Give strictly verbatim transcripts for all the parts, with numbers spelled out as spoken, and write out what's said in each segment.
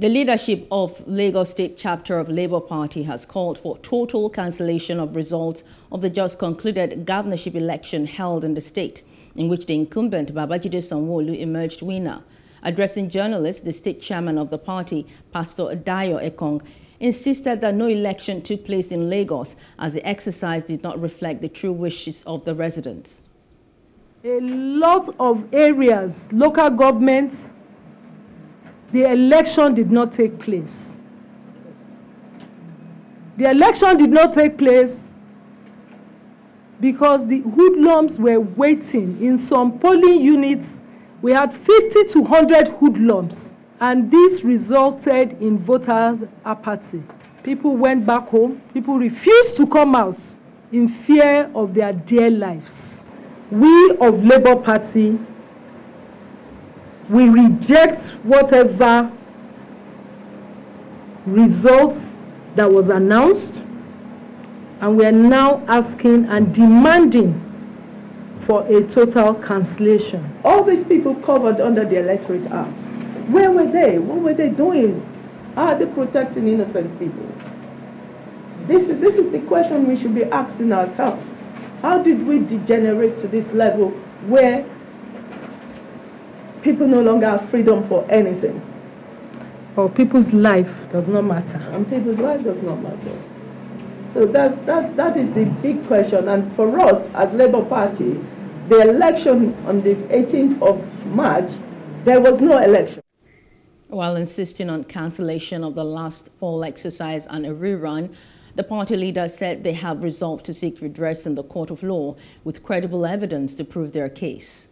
The leadership of Lagos State Chapter of Labour Party has called for total cancellation of results of the just concluded governorship election held in the state, in which the incumbent Babajide Sanwo-Olu emerged winner. Addressing journalists, the state chairman of the party, Pastor Dayo Ekong, insisted that no election took place in Lagos as the exercise did not reflect the true wishes of the residents. A lot of areas, local governments, the election did not take place. The election did not take place because the hoodlums were waiting. In some polling units, we had fifty to one hundred hoodlums, and this resulted in voters' apathy. People went back home. People refused to come out in fear of their dear lives. We of Labour Party, we reject whatever results that was announced, and we are now asking and demanding for a total cancellation. All these people covered under the Electorate Act, where were they? What were they doing? Are they protecting innocent people? This is, this is the question we should be asking ourselves. How did we degenerate to this level where people no longer have freedom for anything? Or people's life does not matter. And people's life does not matter. So that, that, that is the big question. And for us as Labour Party, the election on the eighteenth of March, there was no election. While insisting on cancellation of the last poll exercise and a rerun, the party leader said they have resolved to seek redress in the court of law with credible evidence to prove their case.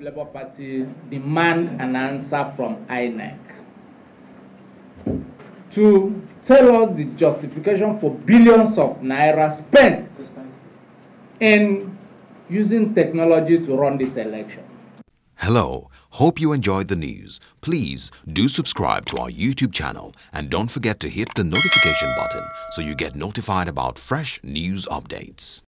Labour Party demand an answer from I N E C to tell us the justification for billions of naira spent in using technology to run this election. Hello, hope you enjoyed the news. Please do subscribe to our YouTube channel and don't forget to hit the notification button so you get notified about fresh news updates.